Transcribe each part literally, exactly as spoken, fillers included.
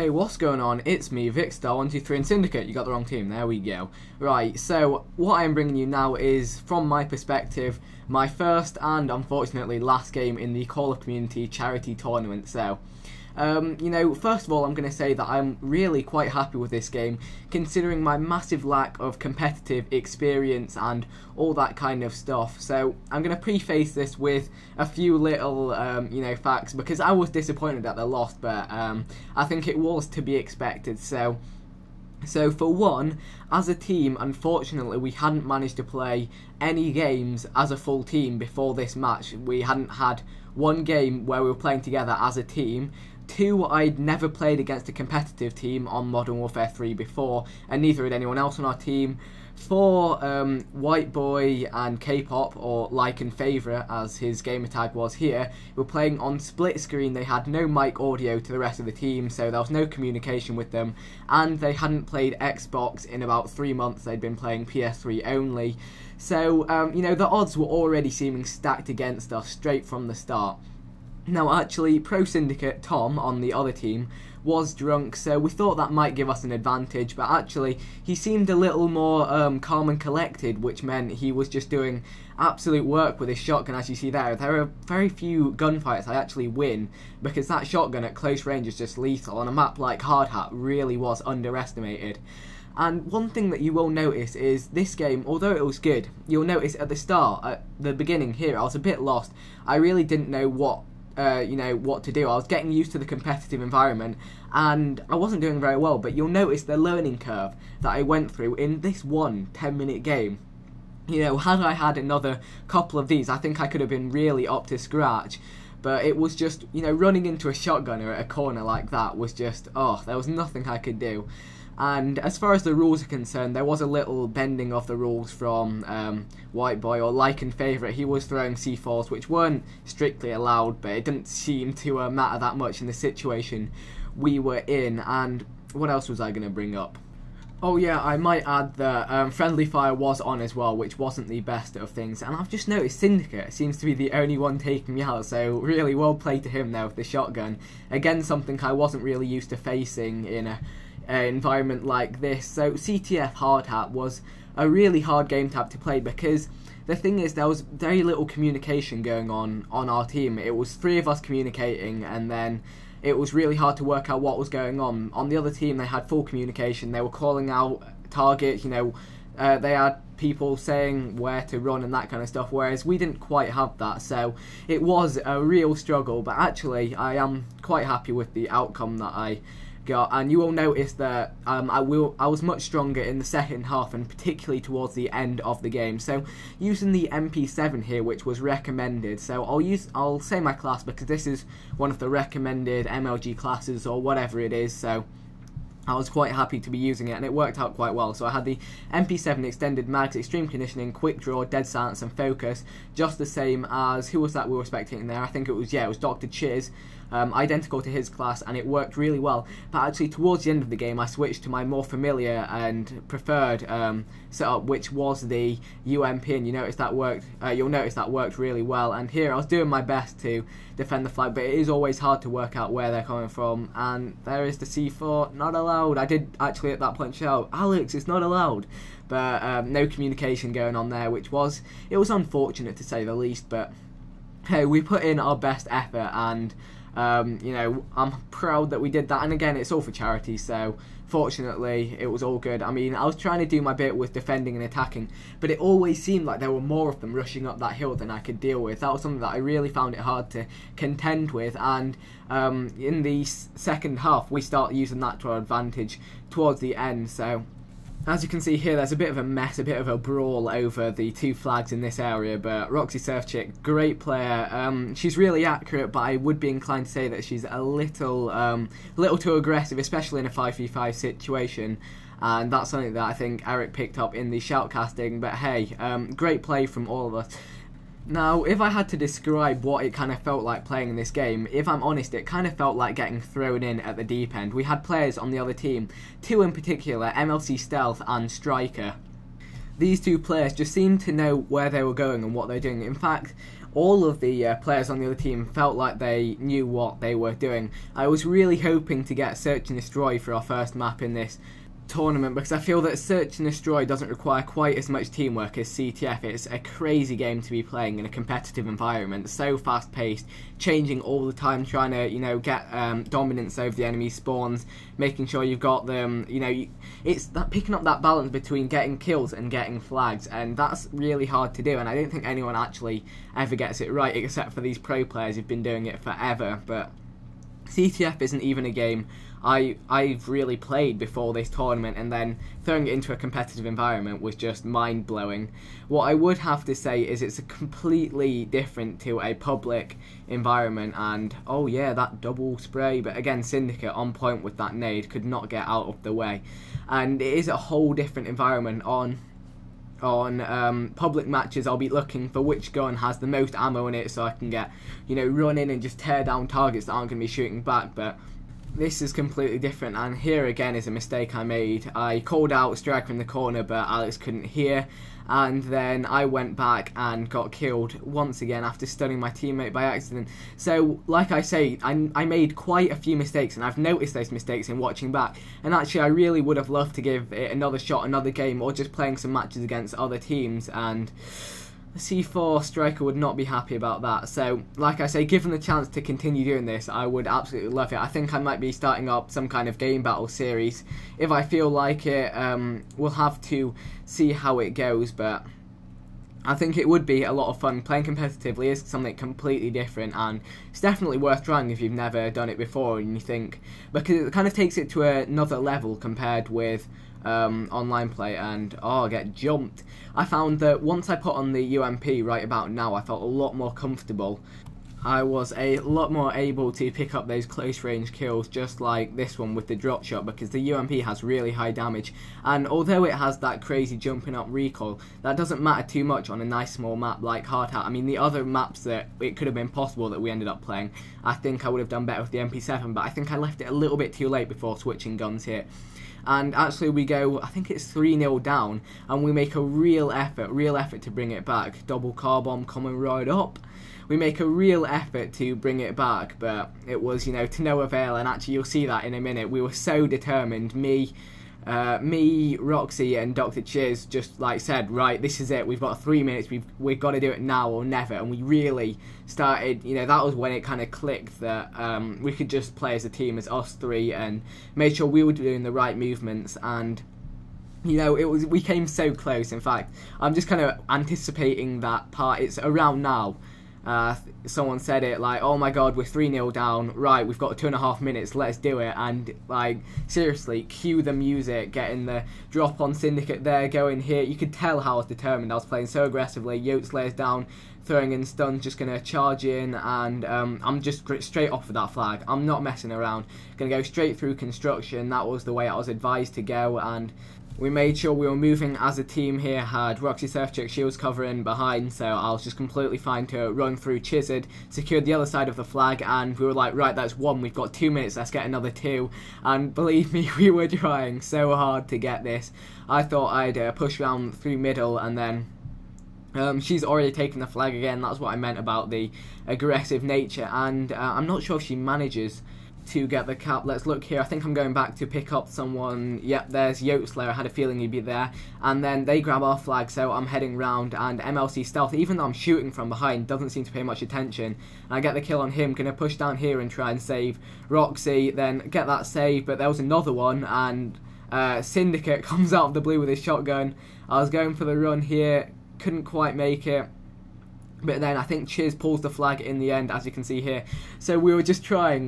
Hey, what's going on? It's me, Vikkstar one two three and Syndicate. You got the wrong team. There we go. Right, so what I'm bringing you now is, from my perspective, my first and, unfortunately, last game in the Call of Community Charity Tournament. So, um, you know, first of all, I'm going to say that I'm really quite happy with this game, considering my massive lack of competitive experience and all that kind of stuff. So, I'm going to preface this with a few little, um, you know, facts, because I was disappointed that they lost, but um, I think it was to be expected, so... So for one, as a team, unfortunately we hadn't managed to play any games as a full team before this match. We hadn't had one game where we were playing together as a team. Two, I'd never played against a competitive team on Modern Warfare three before, and neither had anyone else on our team. Four, um, White Boy and K-Pop, or Like and Favourite as his gamer tag was here, were playing on split screen. They had no mic audio to the rest of the team, so there was no communication with them, and they hadn't played Xbox in about three months. They'd been playing P S three only. So, um, you know, the odds were already seeming stacked against us straight from the start. Now, actually, Pro Syndicate Tom on the other team was drunk, so we thought that might give us an advantage, but actually he seemed a little more um, calm and collected, which meant he was just doing absolute work with his shotgun. As you see there, there are very few gunfights I actually win, because that shotgun at close range is just lethal. On a map like Hardhat, really was underestimated. And one thing that you will notice is this game, although it was good, you'll notice at the start, at the beginning here, I was a bit lost. I really didn't know what Uh, you know, what to do. I was getting used to the competitive environment and I wasn't doing very well, but you'll notice the learning curve that I went through in this one ten minute game. You know, had I had another couple of these, I think I could have been really up to scratch, but it was just, you know, running into a shotgunner at a corner like that was just, oh, there was nothing I could do. And as far as the rules are concerned, there was a little bending of the rules from um, White Boy, or Like and Favourite. He was throwing C fours, which weren't strictly allowed, but it didn't seem to uh, matter that much in the situation we were in. And what else was I going to bring up? Oh yeah, I might add that um, friendly fire was on as well, which wasn't the best of things. And I've just noticed Syndicate seems to be the only one taking me out, so really well played to him there with the shotgun. Again, something I wasn't really used to facing in a uh, environment like this. So C T F Hardhat was a really hard game to have to play, because the thing is, there was very little communication going on on our team. It was three of us communicating, and then it was really hard to work out what was going on. On the other team, they had full communication. They were calling out targets, you know, uh, they had people saying where to run and that kind of stuff, whereas we didn't quite have that. So it was a real struggle, but actually I am quite happy with the outcome that I got. And you will notice that um, I, will, I was much stronger in the second half, and particularly towards the end of the game. So using the M P seven here, which was recommended, so I'll use I'll say my class, because this is one of the recommended M L G classes or whatever it is, so I was quite happy to be using it, and it worked out quite well. So I had the M P seven, extended mags, extreme conditioning, quick draw, dead silence and focus, just the same as, who was that we were spectating there? I think it was, yeah, it was Doctor Chiz, um, identical to his class, and it worked really well. But actually towards the end of the game I switched to my more familiar and preferred um, setup, which was the U M P, and you notice that worked, uh, you'll notice that worked really well. And here I was doing my best to defend the flag, but it is always hard to work out where they're coming from. And there is the C four, not allowed. I did actually at that point shout, Alex, it's not allowed, but um, no communication going on there, which was, it was unfortunate to say the least. But hey, we put in our best effort, and um, you know, I'm proud that we did that. And again, it's all for charity, so fortunately it was all good. I mean, I was trying to do my bit with defending and attacking, but it always seemed like there were more of them rushing up that hill than I could deal with. That was something that I really found it hard to contend with. And um, in the second half we start using that to our advantage towards the end. So as you can see here, there's a bit of a mess, a bit of a brawl over the two flags in this area, but Roxy Surfchick, great player. Um, she's really accurate, but I would be inclined to say that she's a little, um, little too aggressive, especially in a five v five situation. And that's something that I think Eric picked up in the shoutcasting, but hey, um, great play from all of us. Now, if I had to describe what it kind of felt like playing in this game, if I'm honest, it kind of felt like getting thrown in at the deep end. We had players on the other team, two in particular, M L C Stealth and Striker. these two players just seemed to know where they were going and what they were doing. In fact, all of the uh, players on the other team felt like they knew what they were doing. I was really hoping to get Search and Destroy for our first map in this tournament, because I feel that Search and Destroy doesn't require quite as much teamwork as C T F. It's a crazy game to be playing in a competitive environment, so fast paced, changing all the time, trying to, you know, get um, dominance over the enemy spawns, making sure you've got them, you know, you, it's that picking up that balance between getting kills and getting flags, and that's really hard to do, and I don't think anyone actually ever gets it right, except for these pro players who've been doing it forever. But C T F isn't even a game I, I've really played before this tournament, and then throwing it into a competitive environment was just mind-blowing. What I would have to say is it's a completely different to a public environment, and oh yeah, that double spray, but again, Syndicate on point with that nade, could not get out of the way. And it is a whole different environment. On on um, public matches, I'll be looking for which gun has the most ammo in it so I can get, you know, run in and just tear down targets that aren't going to be shooting back, but this is completely different. And here again is a mistake I made. I called out Striker in the corner, but Alex couldn't hear, and then I went back and got killed once again after stunning my teammate by accident. So like I say, I, I made quite a few mistakes, and I've noticed those mistakes in watching back, and actually I really would have loved to give it another shot, another game, or just playing some matches against other teams, and C four Striker would not be happy about that. So like I say, given the chance to continue doing this, I would absolutely love it. I think I might be starting up some kind of game battle series if I feel like it. Um, we'll have to see how it goes, but I think it would be a lot of fun. Playing competitively is something completely different, and it's definitely worth trying if you've never done it before, and you think, because it kind of takes it to another level compared with Um, online play. And oh, get jumped. I found that once I put on the U M P right about now, I felt a lot more comfortable. I was a lot more able to pick up those close range kills, just like this one with the drop shot, because the U M P has really high damage, and although it has that crazy jumping up recoil, that doesn't matter too much on a nice small map like Hardhat. I mean, the other maps that it could have been possible that we ended up playing, I think I would have done better with the M P seven, but I think I left it a little bit too late before switching guns here. And actually we go, I think it's three nil down, and we make a real effort, real effort to bring it back. Double car bomb coming right up. We make a real effort to bring it back, but it was, you know, to no avail, and actually you'll see that in a minute. We were so determined. Me, uh, me, Roxy and Doctor Chiz just like said, right, this is it, we've got three minutes, we've, we've got to do it now or never, and we really started, you know, that was when it kind of clicked that um, we could just play as a team, as us three, and made sure we were doing the right movements, and you know, it was, we came so close. In fact, I'm just kind of anticipating that part. It's around now. Uh, someone said it like, oh my god, we're three nil down, right, we've got two and a half minutes, let's do it. And like, seriously, cue the music, getting the drop on Syndicate there, going here. You could tell how I was determined. I was playing so aggressively. Yoteslayer's down, throwing in stuns, just going to charge in, and um, I'm just straight off with that flag. I'm not messing around, going to go straight through construction. That was the way I was advised to go, and we made sure we were moving as a team here. Had Roxy Surfchick, she was covering behind, so I was just completely fine to run through Chizzard, secured the other side of the flag, and we were like, right, that's one, we've got two minutes, let's get another two. And believe me, we were trying so hard to get this. I thought I'd uh, push round through middle, and then Um, she's already taken the flag again. That's what I meant about the aggressive nature, and uh, I'm not sure if she manages to get the cap. Let's look here. I think I'm going back to pick up someone. Yep, there's Yoteslaya. I had a feeling he'd be there. And then they grab our flag, so I'm heading round, and M L C Stealth, even though I'm shooting from behind, doesn't seem to pay much attention. And I get the kill on him. Gonna push down here and try and save Roxy, then get that save, but there was another one, and uh, Syndicate comes out of the blue with his shotgun. I was going for the run here, couldn't quite make it, but then I think Chiz pulls the flag in the end, as you can see here. So we were just trying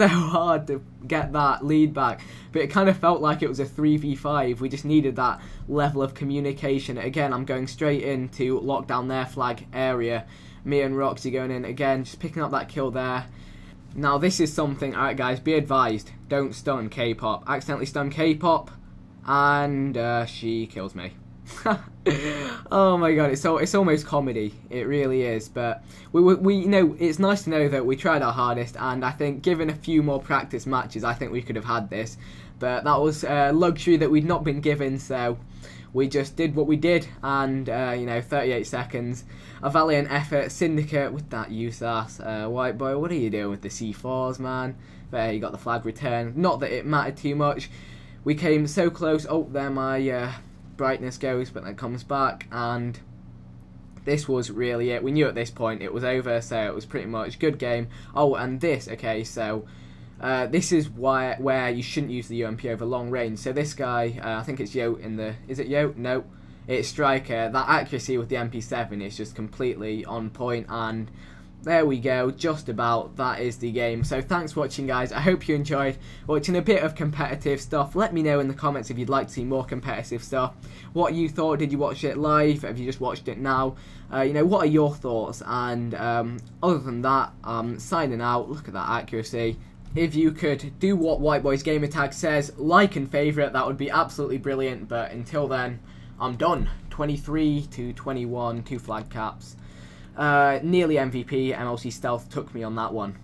so hard to get that lead back, but it kind of felt like it was a three v five. We just needed that level of communication. Again, I'm going straight in to lock down their flag area. Me and Roxy going in again, just picking up that kill there. Now this is something, alright guys, be advised, don't stun K-Pop. Accidentally stun K-Pop, and uh, she kills me. Oh my god, it's so, it's almost comedy, it really is. But we, we, we, you know, it's nice to know that we tried our hardest, and I think given a few more practice matches, I think we could have had this, but that was a luxury that we'd not been given, so we just did what we did, and uh, you know, thirty-eight seconds, a valiant effort. Syndicate with that U S A S. Uh, White Boy, what are you doing with the C fours, man? There, you got the flag returned. Not that it mattered too much. We came so close. Oh, there my uh, brightness goes, but then comes back, and this was really it. We knew at this point it was over, so it was pretty much good game. Oh, and this, okay, so uh, this is why where you shouldn't use the U M P over long range. So this guy, uh, I think it's Yote in the, is it Yote? No, it's Striker. That accuracy with the M P seven is just completely on point, and there we go, just about, that is the game. So thanks for watching, guys. I hope you enjoyed watching a bit of competitive stuff. Let me know in the comments if you'd like to see more competitive stuff, what you thought. Did you watch it live? Have you just watched it now? Uh, you know, what are your thoughts? And um, other than that, I'm signing out. Look at that accuracy. If you could do what White Boy's Gamertag says, like and favourite, that would be absolutely brilliant. But until then, I'm done. twenty-three to twenty-one, two flag caps. Uh, nearly M V P, M L C Stealth took me on that one.